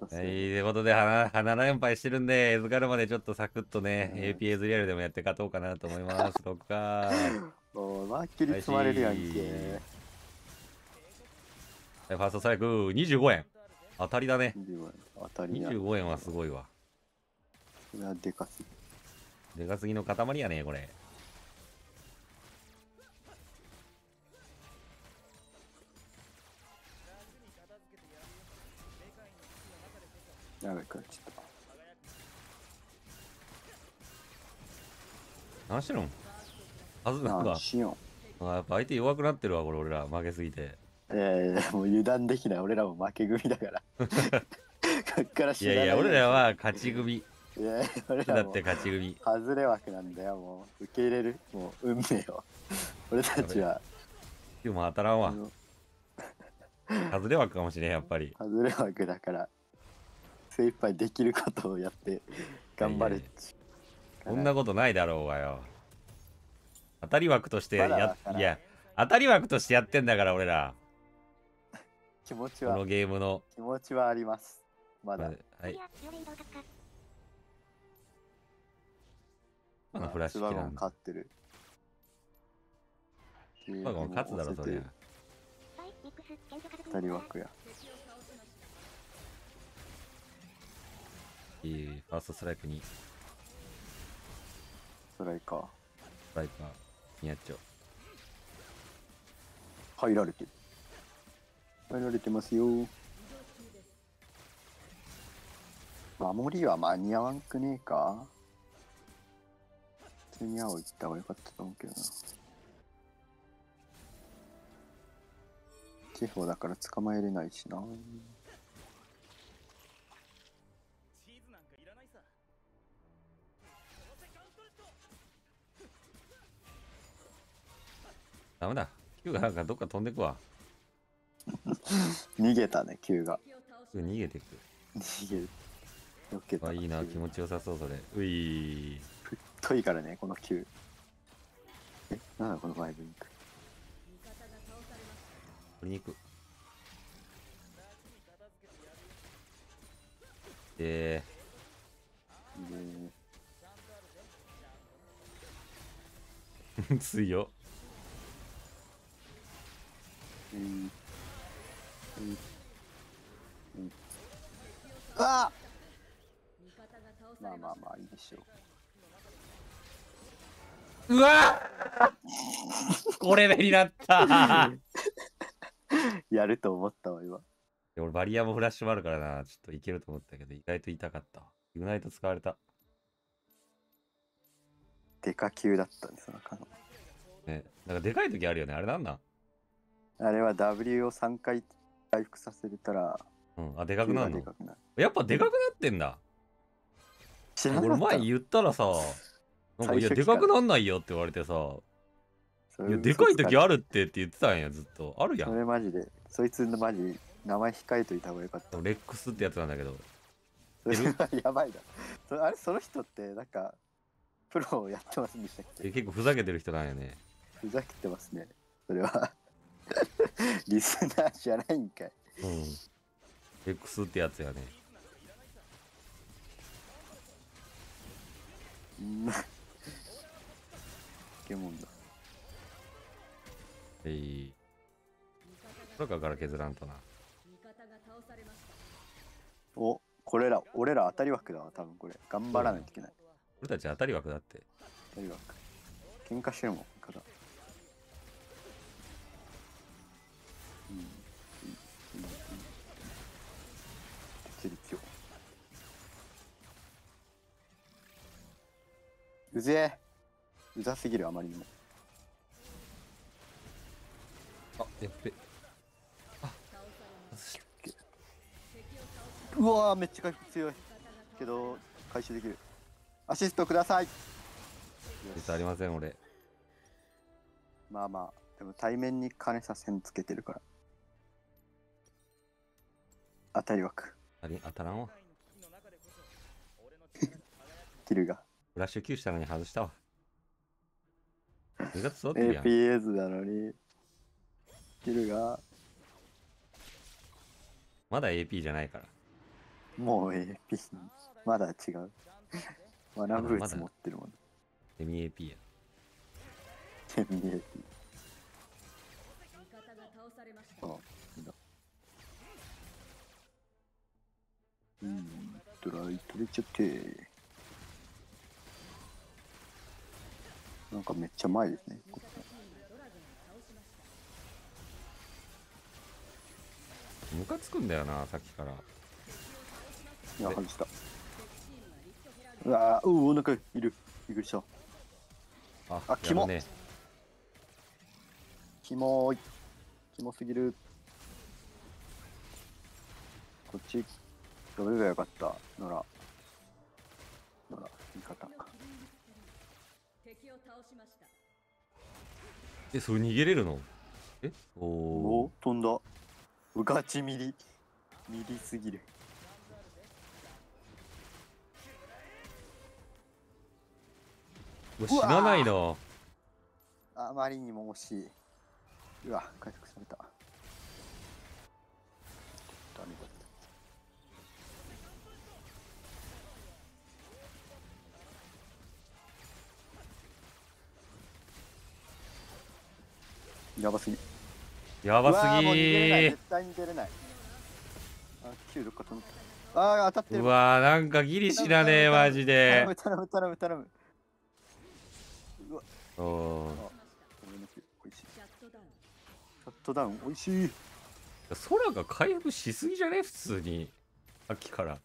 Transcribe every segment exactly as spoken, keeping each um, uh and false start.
はい、ということで、なな連敗してるんで、エズガルまでちょっとサクッとね、うん、エーピーエス リアルでもやって勝とうかなと思います。どっかー。おー、まあ、切り積まれるやんけ。ファーストストライク、にじゅうごえん。当たりだね。にじゅうごえんはすごいわ。いや、でかすぎ。でかすぎの塊やね、これ。やべ、食っちゃった。何してるんはずなんだ。あ、やっぱ相手弱くなってるわ、これ俺ら負けすぎて。ええー、もう油断できない。俺らも負け組だから。こっから知らない。いやいや、俺らは勝ち組。いや、俺らだって勝ち組。外れ枠なんだよ、もう受け入れる、もう運命を。俺たちは。今日も当たらんわ。外れ枠かもしれん、やっぱり。外れ枠だから。精一杯できることをやって頑張れ。こんなことないだろうがよ。当たり枠としてや、いや当たり枠としてやってんだから俺ら。気持ちはこのゲームの気持ちはあります。まだ。はい。まだフラッシュワゴン勝ってる。ワゴン勝つだろそれ。当たり枠や。いいファーストストライクにストライカーストライカーにやっちゃう。入られてる入られてますよ。守りは間に合わんくねえか。普通に青いった方がよかったと思うけどな。地方だから捕まえれないしな。ダメだ。Q がなんかどっか飛んでくわ。逃げたね、Q が。逃げてく。逃げる。よけた。いいな、気持ちよさそう、それ。ういー。太いからね、この Q。え、なんだこのバイブリンク。取りに行く。えー。えー。強っ。うんうんうん、あまあまあまあいいでしょう。うわこれ目になったやると思ったわ今。俺バリアもフラッシュもあるからな、ちょっといけると思ったけど意外と痛かった。ユナイト使われた。デカ級だったんですよ、ね、なんかでかい時あるよね、あれなんなんあれは W をさんかい回復させれたら、うん、あでかくなるの。やっぱでかくなってんだ。俺前言ったらさ、なんかいやでかくなんないよって言われてさ、いやでかい時あるってって言ってたんやずっと。あるやん。それマジで、そいつのマジ名前控えといた方がよかった。レックスってやつなんだけど。それはやばいだ。それあれその人ってなんかプロをやってますんでしたっけ？結構ふざけてる人なんやね。ふざけてますね。それは。リスナーじゃないんかい。うん。X ってやつやね。うん。けもんだ。えい。そっかから削らんとな。お、これら、俺ら当たり枠だわ、多分これ。頑張らないといけない。俺たち当たり枠だって。当たり枠。喧嘩してるもん、から。うぜえ、うざすぎるあまりにも。あ、やっべ。あ、うわーめっちゃ回復強いけど回収できる。アシストください。ありません俺。まあまあでも対面に金さ線つけてるから。当たり枠。あれ当たらんわ。キルが。フラッシュきゅうしたのに外したわ。エーピーエス なのに。キルが。まだ エーピー じゃないから。もう エーピー まだ違うマナブーツ持ってるもん。セミ エーピー やセミ エーピー。 ああうん、ドライ取れちゃって、なんかめっちゃ前ですね。ここムカつくんだよな、さっきから。いや、外した。うわー、うお、お腹いる。びっくりした。ああ、キモ、ね、キモーい、キモすぎる。こっちどれがよかった。野良野良味方。え、それ逃げれるの？え、おお、飛んだ。ガチミリミリすぎる。もう死なないな。あまりにも惜しい。うわ、回復された。ダメだった。やばすぎ。やばすぎー。もう逃げれない、絶対逃げれない。あ、きゅうどっか止めた。ああ、当たってる。うわー、なんかギリ死なねえ、マジで。頼む頼む頼む頼む。うわ、おお、おいしい。シャットダウンおいしい。空が回復しすぎじゃね、普通にさっきから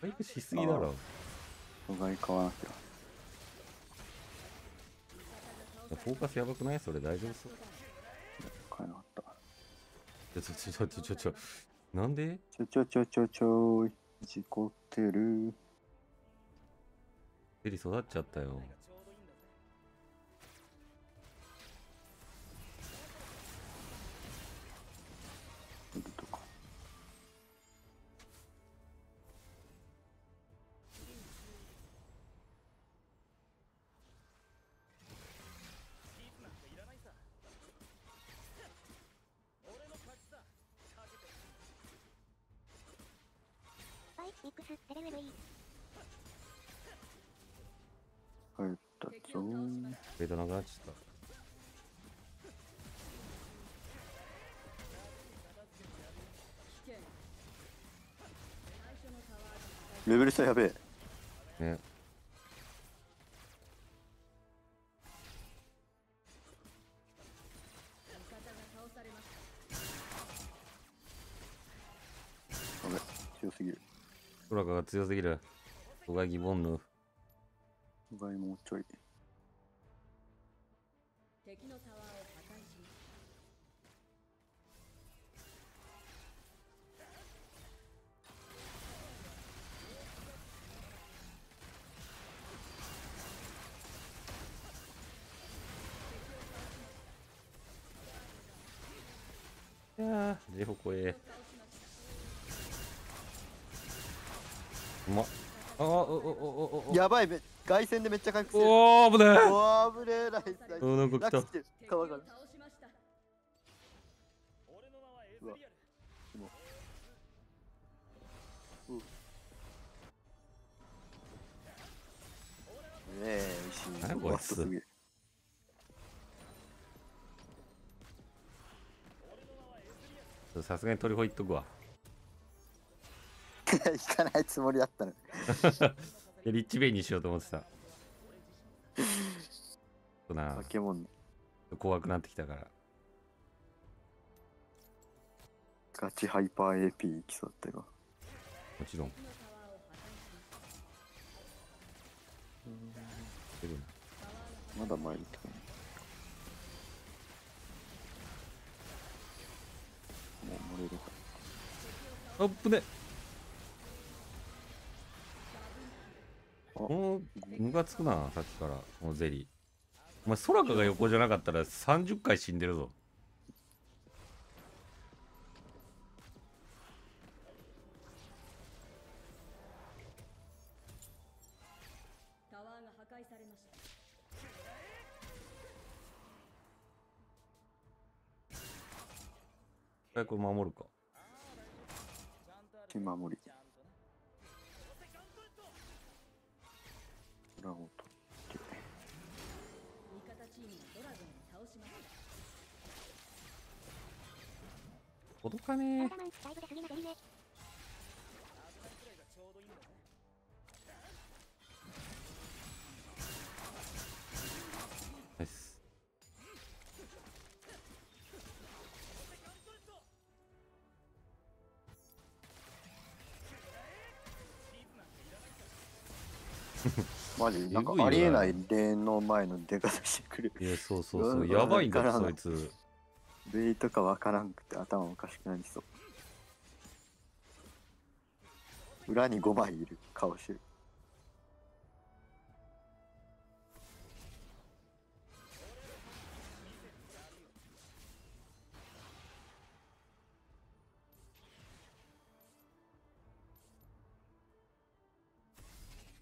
回復しすぎだろ。お互い買わなきゃ。フォーカスやばくない？それ大丈夫そう？買えなかった。ちょちょちょちょちょ、なんで？ちょちょちょちょちょ、事故ってる。エリ育っちゃったよ。入ったぞー。ベッドなくなっちゃった。レベル下やべえね。やべ、強すぎる。空が強すぎる。おがぎボンヌうがいもうちょい。敵のタワーを破壊し。いやー、ジェフォー怖え。うまっ。ああ、おおおおお。やばいべ。外線でめっちゃ回復してる。おお、危ねえ。おお、危ねえ、ライス。お、なんか来た。川から。うわ。うん。ええ、美味しい。何こいつ。さすがに鳥越いっとくわ。引かないつもりだったの。リッチベイにしようと思ってた。なあ、怖くなってきたから。ガチハイパー エーピー 来そうだったよ。もちろんまだ前に行ったね。もう漏れるから。あっぶね。もうムカつくな、さっきからこのゼリー。お前、空かが横じゃなかったらさんじゅっかい死んでるぞ。タワーが破壊されました。一回これ守るか。け守り。裏を取って。味方チームのドラゴンを倒しました。届かねえ。ナイス。マジなんかありえない例の前の出方してくる。いやそうそうそうやばいんだそいつ。部位とかわからんくて頭おかしくなりそう。裏にごまいいる顔してる。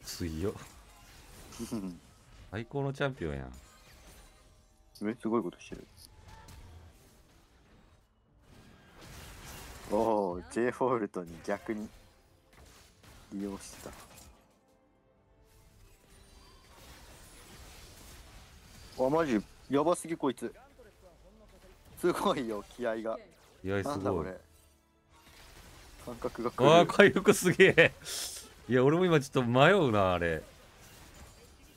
強っ。最高のチャンピオンやん。え、すごいことしてる。おお、J フォルトに逆に。利用した。あ、マジやばすぎこいつ。すごいよ気合が。気合すごい。なんだこれ。感覚が狂う。ああ回復すげえ。いや俺も今ちょっと迷うなあれ。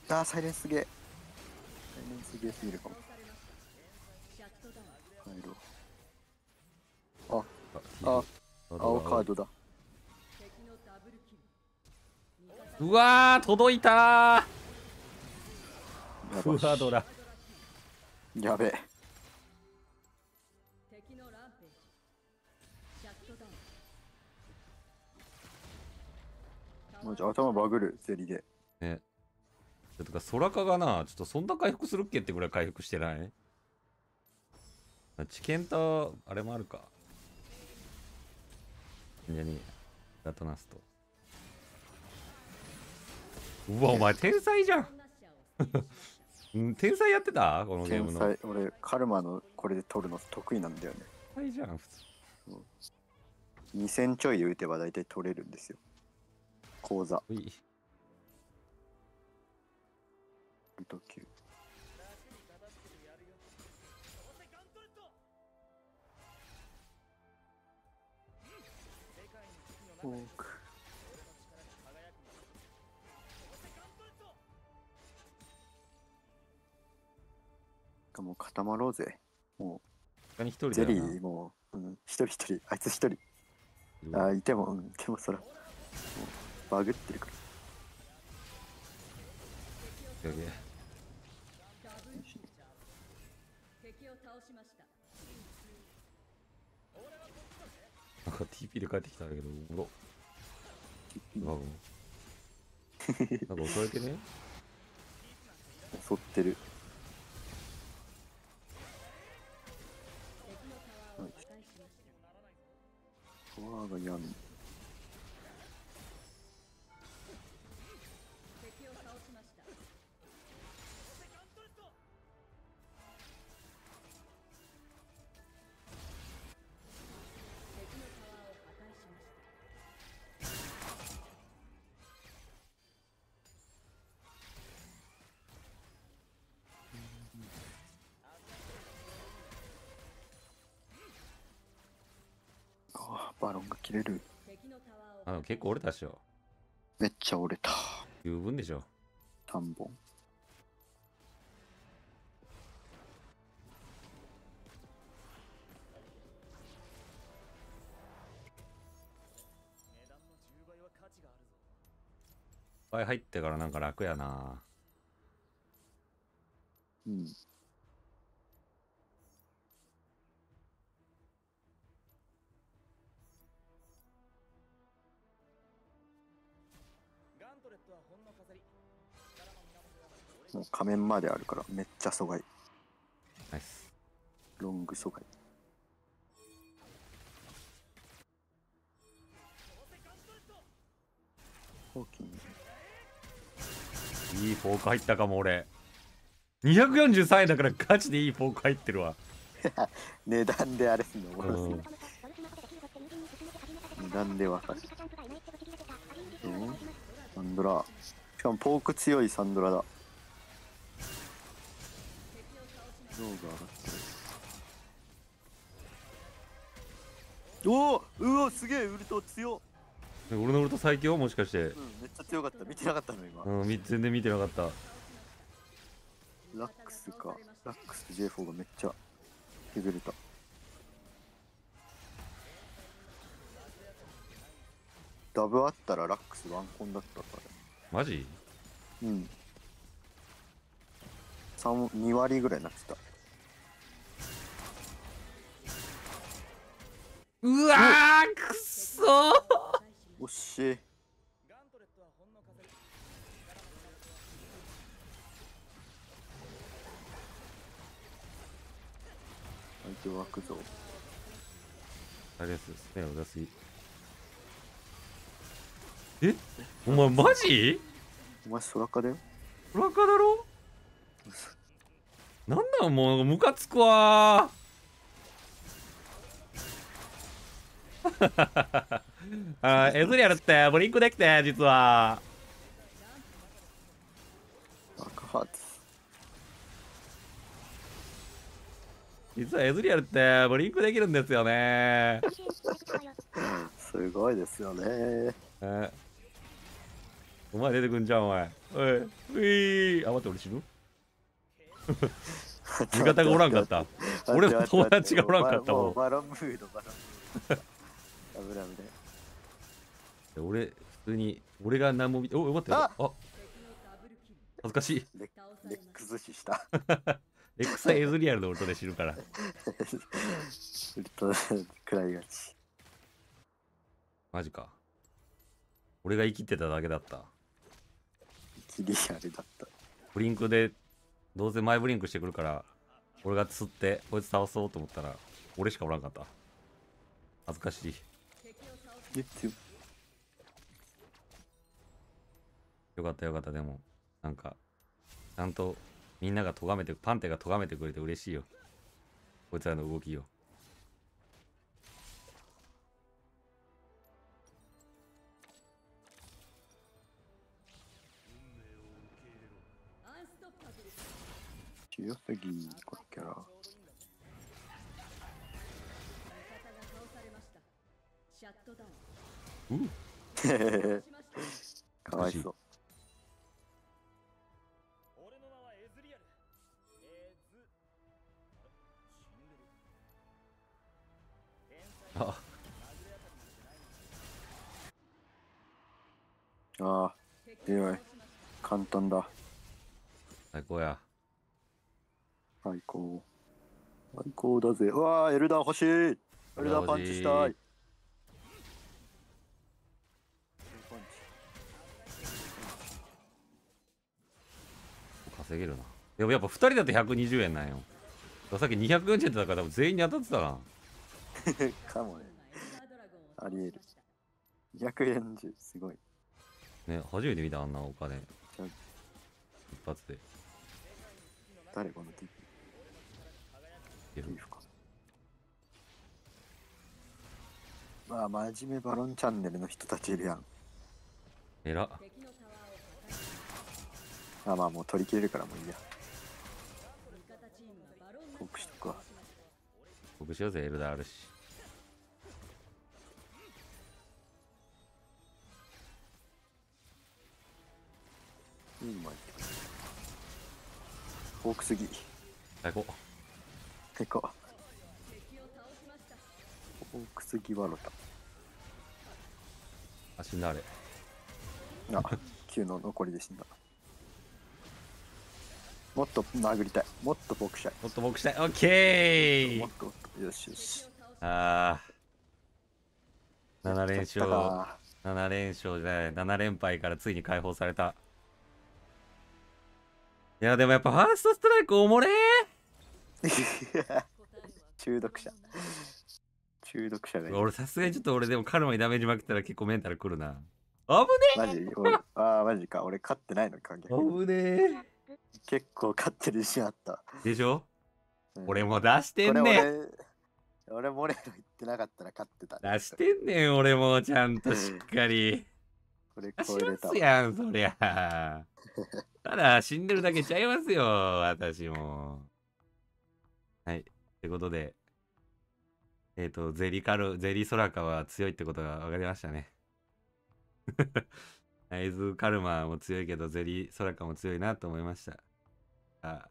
ああサイレンすげえ。サイレンすげえすぎるかも。ああ青カードだ。うわー届いたー。フワドラやべえ。もうじゃ頭バグるゼリでね。だとか空かがなちょっとそんな回復するっけってぐらい回復してない。知見とあれもあるかじゃねえラトナスと。うわお前天才じゃん。天才やってたこのゲームの。天才俺カルマのこれで取るの得意なんだよね。はいじゃん普通。にせんちょいで打てば大体取れるんですよ。口座。ルトきゅう。フォーク。もう固まろうぜ。もうゼリーもう、うん、一人一人あいつ一人、うん、あいても、うん、いてもそらもうバグってるから。なんか ティーピー で帰ってきたんだけどおろなんか襲われてね。襲ってる。わあがやん。バロンが切れる。あの結構折れたっしょ。めっちゃ折れた。十分でしょ。さんぼん。いっぱい入ってからなんか楽やな。うん。もう仮面まであるからめっちゃ阻害。ナイス。ロング阻害。ホーキング。いいフォーク入ったかも俺。にひゃくよんじゅうさんえんだからガチでいいフォーク入ってるわ。値段であれすんの。値段で渡す。うん、サンドラ。しかもポーク強いサンドラだ。ゾウが上がってる。おお、うお、すげえウルト強っ。俺のウルト最強もしかして。うん、めっちゃ強かった。見てなかったの今。うん、全然見てなかった。ラックスか。ラックスと ジェイフォー がめっちゃ優れた。ダブあったらラックスワンコンだったから。マジ？うん。三二割ぐらいになってた。うわー、くそー。惜しい。相手枠ぞ。あれです。スペアを出す。え？お前マジ？お前空かだよ。空かだろ？なんだもうムカつくわー。あーエズリアルってブリンクできて実は。実はエズリアルってブリンクできるんですよね。すごいですよね。えお前出てくんじゃんお前。おい。うい。あ、待って俺死ぬ？味方がおらんかった。俺の友達がおらんかったもん。バラムードバラムード。危ない危ない。俺普通に俺が何も見て、お、待って。あ、恥ずかしい。レックス死した。レックスはエズリアルの音で死ぬから。ウルトくらいがち。マジか。俺が生きてただけだった。生きりあれだった。ブリンクでどうせ前ブリンクしてくるから、俺が釣ってこいつ倒そうと思ったら、俺しかおらんかった。恥ずかしい。よかったよかったでもなんかちゃんとみんなが咎めてパンテが咎めてくれて嬉しいよ。こいつらの動きよ。強すぎこのキャラ。うん。かわいそう。ああ、いやい、簡単だ。最高や。最高最高だぜ。うわーエルダー欲しい。エルダーパンチしたい。稼げるな。でもやっぱふたりだとひゃくにじゅうえんなんよ。さっきにひゃくよんじゅうえんだから多分全員に当たってたな。かもね。ありえる。にひゃくよんじゅうすごいね。初めて見たあんなお金一発で。誰このティップまあ真面目バロンチャンネルの人たちいるやん。えらっ。あまあもう取り切れるからもういいや。トークしとくわ。トークしようぜエルダーあるし。うんまい。フォークすぎ。最高。てかおくすぎわろたあ死んだあれあきゅうの残りで死んだ。もっと殴りたい。もっとボクしたい。もっとボクしたい。オッケー。もっともっとよしよし。ああなな連勝なな連勝じゃないなな連敗からついに解放された。いやでもやっぱファーストストライクおもれー。中毒者中毒者がいる。俺さすがにちょっと俺でもカルマにダメージ負けたら結構メンタルくるな。危ねえ。マジ俺ああマジか俺勝ってないの関係ない。危ねえ。結構勝ってる自信あったでしょ、うん、俺も出してんね。俺モレロ行ってなかったら勝ってた。出してんねん俺もちゃんとしっかり。これこれ出ますやんそりゃ。ただ死んでるだけちゃいますよ私も。はいってことで、えっとゼリカルゼリソラカは強いってことが分かりましたね。アイズカルマも強いけどゼリソラカも強いなと思いました。あ。